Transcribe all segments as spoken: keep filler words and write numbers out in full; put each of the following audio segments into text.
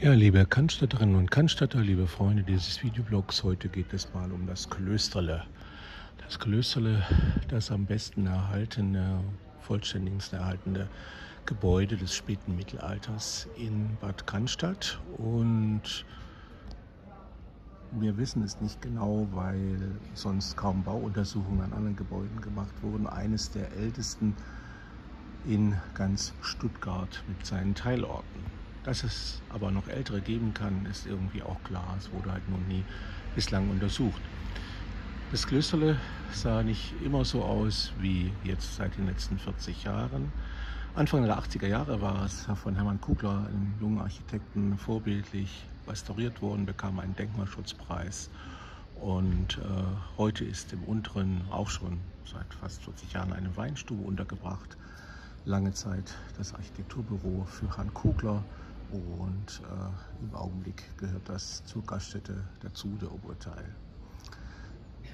Ja, liebe Cannstatterinnen und Cannstatter, liebe Freunde dieses Videoblogs, heute geht es mal um das Klösterle. Das Klösterle, das am besten erhaltene, vollständigsten erhaltene Gebäude des späten Mittelalters in Bad Cannstatt. Und wir wissen es nicht genau, weil sonst kaum Bauuntersuchungen an anderen Gebäuden gemacht wurden. Eines der ältesten in ganz Stuttgart mit seinen Teilorten. Dass es aber noch ältere geben kann, ist irgendwie auch klar. Es wurde halt noch nie bislang untersucht. Das Klösterle sah nicht immer so aus wie jetzt seit den letzten vierzig Jahren. Anfang der achtziger Jahre war es von Hermann Kugler, einem jungen Architekten, vorbildlich restauriert worden, bekam einen Denkmalschutzpreis. Und äh, heute ist im Unteren auch schon seit fast vierzig Jahren eine Weinstube untergebracht. Lange Zeit das Architekturbüro für Herrn Kugler, und äh, im Augenblick gehört das zur Gaststätte dazu, der obere Teil.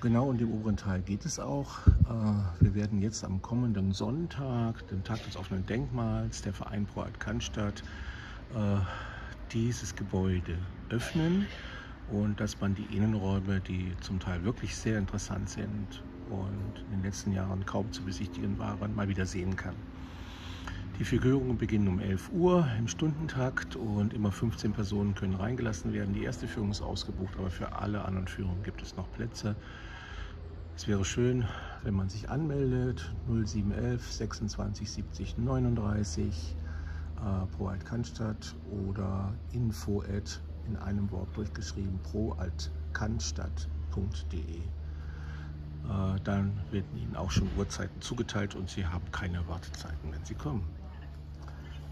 Genau, und im oberen Teil geht es auch. Äh, wir werden jetzt am kommenden Sonntag, dem Tag des offenen Denkmals, der Verein Pro Alt-Cannstatt, äh, dieses Gebäude öffnen und dass man die Innenräume, die zum Teil wirklich sehr interessant sind und in den letzten Jahren kaum zu besichtigen waren, mal wieder sehen kann. Die Führungen beginnen um elf Uhr im Stundentakt und immer fünfzehn Personen können reingelassen werden. Die erste Führung ist ausgebucht, aber für alle anderen Führungen gibt es noch Plätze. Es wäre schön, wenn man sich anmeldet. null sieben elf sechsundzwanzig siebzig neununddreißig äh, Pro Alt-Cannstatt oder info at, in einem Wort durchgeschrieben, pro alt cannstatt punkt de. Äh, dann werden Ihnen auch schon Uhrzeiten zugeteilt und Sie haben keine Wartezeiten, wenn Sie kommen.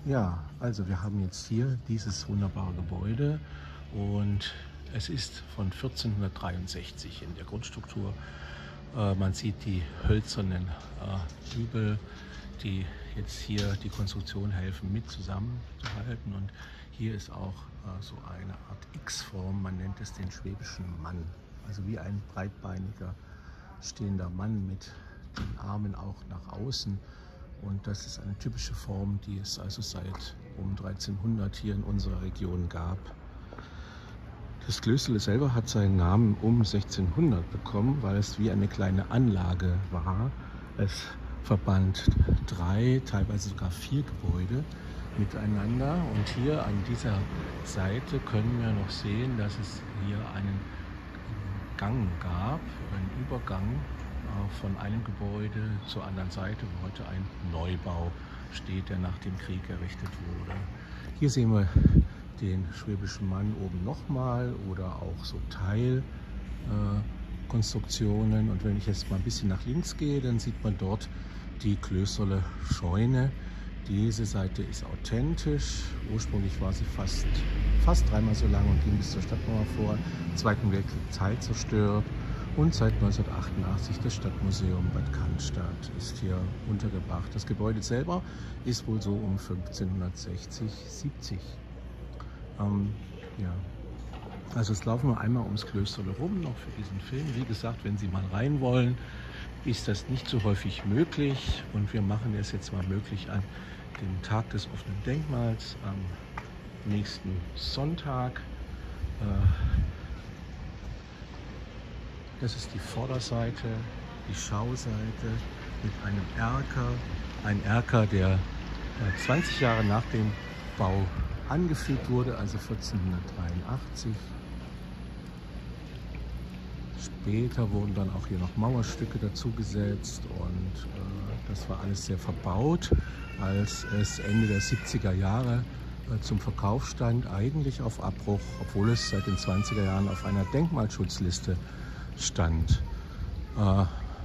Ja, also wir haben jetzt hier dieses wunderbare Gebäude und es ist von vierzehnhundertdreiundsechzig in der Grundstruktur. Äh, man sieht die hölzernen äh, Dübel, die jetzt hier die Konstruktion helfen, mit zusammenzuhalten. Und hier ist auch äh, so eine Art X-Form, man nennt es den schwäbischen Mann. Also wie ein breitbeiniger stehender Mann mit den Armen auch nach außen. Und das ist eine typische Form, die es also seit um dreizehnhundert hier in unserer Region gab. Das Klösterle selber hat seinen Namen um sechzehnhundert bekommen, weil es wie eine kleine Anlage war. Es verband drei, teilweise sogar vier Gebäude miteinander. Und hier an dieser Seite können wir noch sehen, dass es hier einen Gang gab, einen Übergang von einem Gebäude zur anderen Seite, wo heute ein Neubau steht, der nach dem Krieg errichtet wurde. Hier sehen wir den schwäbischen Mann oben nochmal oder auch so Teilkonstruktionen. Und wenn ich jetzt mal ein bisschen nach links gehe, dann sieht man dort die Klösterle Scheune. Diese Seite ist authentisch. Ursprünglich war sie fast, fast dreimal so lang und ging bis zur Stadtmauer vor. Im Zweiten Weltkrieg Teil zerstört. Und seit neunzehnhundertachtundachtzig das Stadtmuseum Bad Cannstatt ist hier untergebracht. Das Gebäude selber ist wohl so um fünfzehnhundertsechzig, siebzig. Ähm, ja. Also jetzt laufen wir einmal ums Klösterle rum, noch für diesen Film. Wie gesagt, wenn Sie mal rein wollen, ist das nicht so häufig möglich. Und wir machen es jetzt mal möglich an dem Tag des offenen Denkmals am nächsten Sonntag. Äh, Das ist die Vorderseite, die Schauseite mit einem Erker. Ein Erker, der zwanzig Jahre nach dem Bau angeführt wurde, also vierzehnhundertdreiundachtzig. Später wurden dann auch hier noch Mauerstücke dazugesetzt und äh, das war alles sehr verbaut, als es Ende der siebziger Jahre zum Verkauf stand, eigentlich auf Abbruch, obwohl es seit den zwanziger Jahren auf einer Denkmalschutzliste stand. Äh,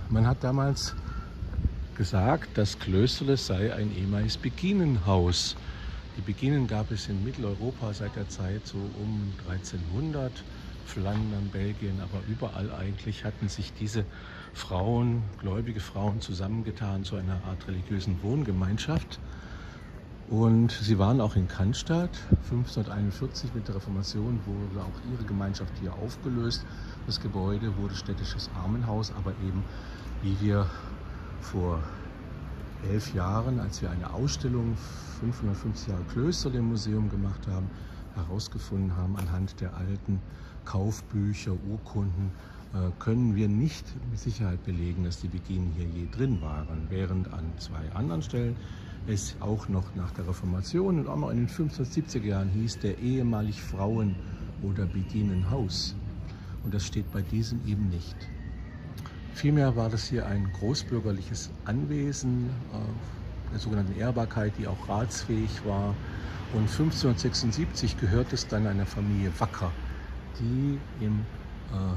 man hat damals gesagt, das Klösterle sei ein ehemaliges Beginenhaus. Die Beginen gab es in Mitteleuropa seit der Zeit so um dreizehnhundert, Flandern, Belgien, aber überall eigentlich hatten sich diese Frauen, gläubige Frauen, zusammengetan zu einer Art religiösen Wohngemeinschaft. Und sie waren auch in Cannstatt. fünfzehnhunderteinundvierzig mit der Reformation wurde auch ihre Gemeinschaft hier aufgelöst. Das Gebäude wurde städtisches Armenhaus, aber eben, wie wir vor elf Jahren, als wir eine Ausstellung fünfhundertfünfzig Jahre Klösterle im Museum gemacht haben, herausgefunden haben anhand der alten Kaufbücher, Urkunden, können wir nicht mit Sicherheit belegen, dass die Beginen hier je drin waren, während an zwei anderen Stellen es auch noch nach der Reformation und auch noch in den fünfzehnhundertsiebziger Jahren hieß, der ehemalig Frauen- oder Beginenhaus. Und das steht bei diesem eben nicht. Vielmehr war das hier ein großbürgerliches Anwesen, der sogenannten Ehrbarkeit, die auch ratsfähig war. Und fünfzehnhundertsechsundsiebzig gehört es dann einer Familie Wacker, die im äh,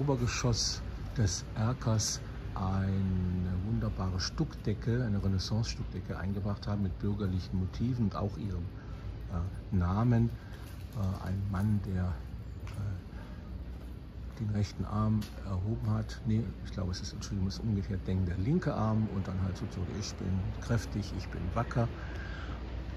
Obergeschoss des Erkers eine wunderbare Stuckdecke, eine Renaissance-Stuckdecke eingebracht haben mit bürgerlichen Motiven und auch ihrem äh, Namen. Äh, ein Mann, der äh, den rechten Arm erhoben hat. Nee, ich glaube, es ist, Entschuldigung, es ist umgekehrt denken, der linke Arm und dann halt sozusagen, ich bin kräftig, ich bin wacker.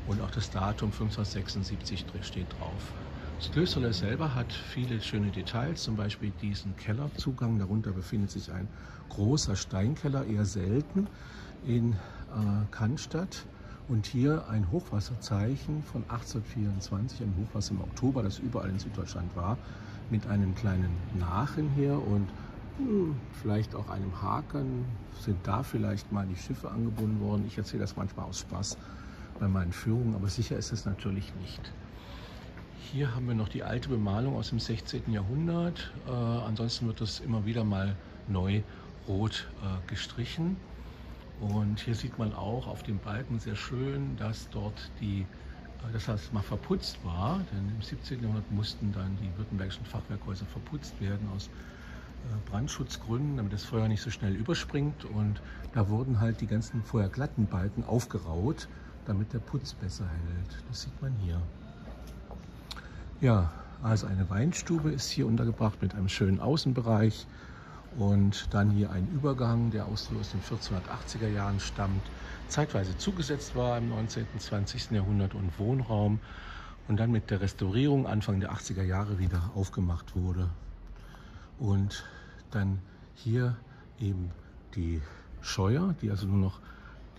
Und auch das Datum fünfzehnhundertsechsundsiebzig steht drauf. Das Klösterle selber hat viele schöne Details, zum Beispiel diesen Kellerzugang. Darunter befindet sich ein großer Steinkeller, eher selten in äh, Cannstatt. Und hier ein Hochwasserzeichen von achtzehnhundertvierundzwanzig, ein Hochwasser im Oktober, das überall in Süddeutschland war, mit einem kleinen Nachen hier und mh, vielleicht auch einem Haken. Sind da vielleicht mal die Schiffe angebunden worden? Ich erzähle das manchmal aus Spaß bei meinen Führungen, aber sicher ist es natürlich nicht. Hier haben wir noch die alte Bemalung aus dem sechzehnten Jahrhundert. Äh, ansonsten wird das immer wieder mal neu rot äh, gestrichen. Und hier sieht man auch auf dem Balken sehr schön, dass dort die, äh, das heißt mal verputzt war, denn im siebzehnten Jahrhundert mussten dann die württembergischen Fachwerkhäuser verputzt werden aus äh, Brandschutzgründen, damit das Feuer nicht so schnell überspringt. Und da wurden halt die ganzen vorher glatten Balken aufgeraut, damit der Putz besser hält. Das sieht man hier. Ja, also eine Weinstube ist hier untergebracht mit einem schönen Außenbereich und dann hier ein Übergang, der aus den vierzehnhundertachtziger Jahren stammt, zeitweise zugesetzt war im neunzehnten und zwanzigsten Jahrhundert und Wohnraum und dann mit der Restaurierung Anfang der achtziger Jahre wieder aufgemacht wurde. Und dann hier eben die Scheuer, die also nur noch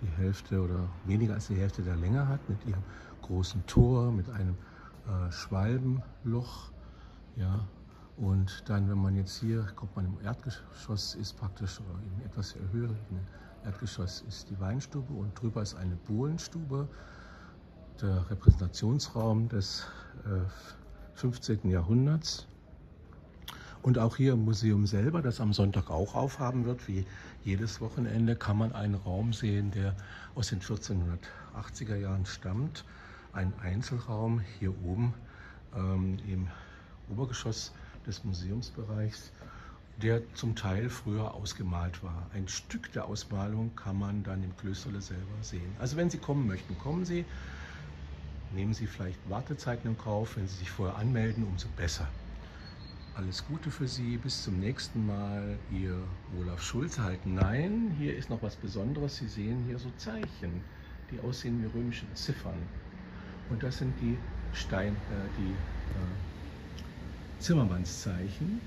die Hälfte oder weniger als die Hälfte der Länge hat, mit ihrem großen Tor, mit einem Äh, Schwalbenloch, ja, und dann, wenn man jetzt hier kommt, man im Erdgeschoss ist praktisch, oder im etwas höheren Erdgeschoss ist die Weinstube und drüber ist eine Bohlenstube, der Repräsentationsraum des äh, fünfzehnten Jahrhunderts. Und auch hier im Museum selber, das am Sonntag auch aufhaben wird, wie jedes Wochenende, kann man einen Raum sehen, der aus den vierzehnhundertachtziger Jahren stammt. Ein Einzelraum hier oben ähm, im Obergeschoss des Museumsbereichs, der zum Teil früher ausgemalt war. Ein Stück der Ausmalung kann man dann im Klösterle selber sehen. Also wenn Sie kommen möchten, kommen Sie. Nehmen Sie vielleicht Wartezeiten in Kauf. Wenn Sie sich vorher anmelden, umso besser. Alles Gute für Sie. Bis zum nächsten Mal. Ihr Olaf Schulze. Halt nein, hier ist noch was Besonderes. Sie sehen hier so Zeichen, die aussehen wie römische Ziffern. Und das sind die, Stein, äh, die äh, Zimmermannszeichen,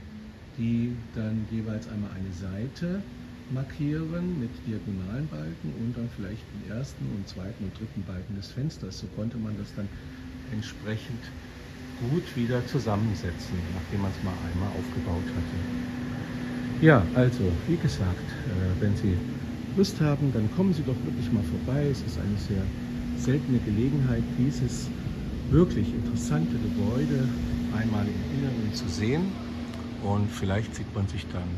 die dann jeweils einmal eine Seite markieren mit diagonalen Balken und dann vielleicht den ersten und zweiten und dritten Balken des Fensters. So konnte man das dann entsprechend gut wieder zusammensetzen, nachdem man es mal einmal aufgebaut hatte. Ja, also wie gesagt, äh, wenn Sie Lust haben, dann kommen Sie doch wirklich mal vorbei. Es ist eine sehr seltene Gelegenheit, dieses wirklich interessante Gebäude einmal im Inneren zu sehen und vielleicht sieht man sich dann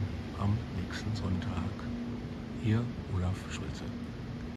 am nächsten Sonntag. Ihr Olaf Schulze.